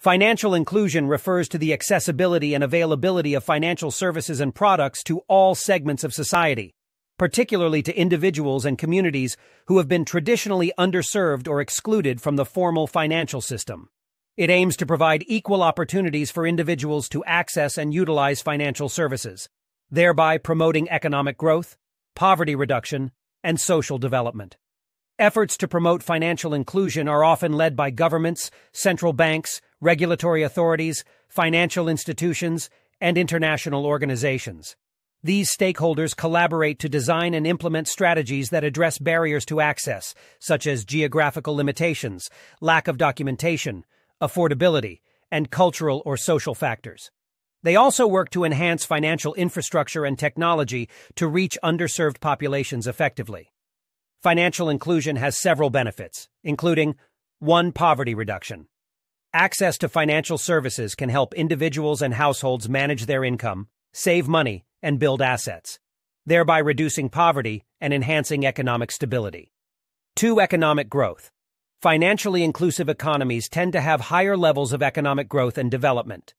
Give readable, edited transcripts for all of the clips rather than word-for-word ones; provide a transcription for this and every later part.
Financial inclusion refers to the accessibility and availability of financial services and products to all segments of society, particularly to individuals and communities who have been traditionally underserved or excluded from the formal financial system. It aims to provide equal opportunities for individuals to access and utilize financial services, thereby promoting economic growth, poverty reduction, and social development. Efforts to promote financial inclusion are often led by governments, central banks, regulatory authorities, financial institutions, and international organizations. These stakeholders collaborate to design and implement strategies that address barriers to access, such as geographical limitations, lack of documentation, affordability, and cultural or social factors. They also work to enhance financial infrastructure and technology to reach underserved populations effectively. Financial inclusion has several benefits, including 1. Poverty reduction. Access to financial services can help individuals and households manage their income, save money, and build assets, thereby reducing poverty and enhancing economic stability. 2. Economic growth. Financially inclusive economies tend to have higher levels of economic growth and development.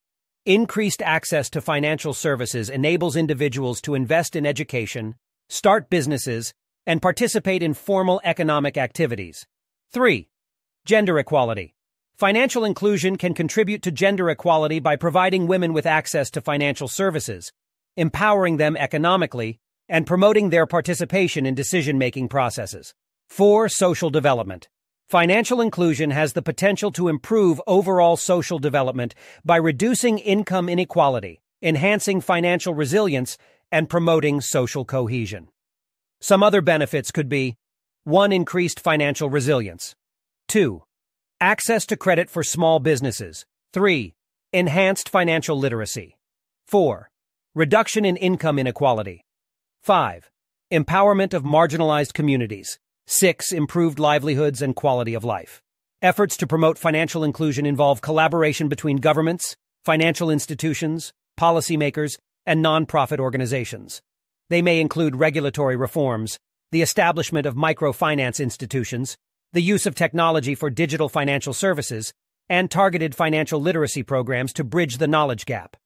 Increased access to financial services enables individuals to invest in education, start businesses, and participate in formal economic activities. 3. Gender equality. Financial inclusion can contribute to gender equality by providing women with access to financial services, empowering them economically, and promoting their participation in decision-making processes. 4. Social development. Financial inclusion has the potential to improve overall social development by reducing income inequality, enhancing financial resilience, and promoting social cohesion. Some other benefits could be 1. Increased financial resilience. 2. Access to credit for small businesses. 3. Enhanced financial literacy. 4. Reduction in income inequality. 5. Empowerment of marginalized communities. 6. Improved livelihoods and quality of life. Efforts to promote financial inclusion involve collaboration between governments, financial institutions, policymakers, and nonprofit organizations. They may include regulatory reforms, the establishment of microfinance institutions, the use of technology for digital financial services, and targeted financial literacy programs to bridge the knowledge gap.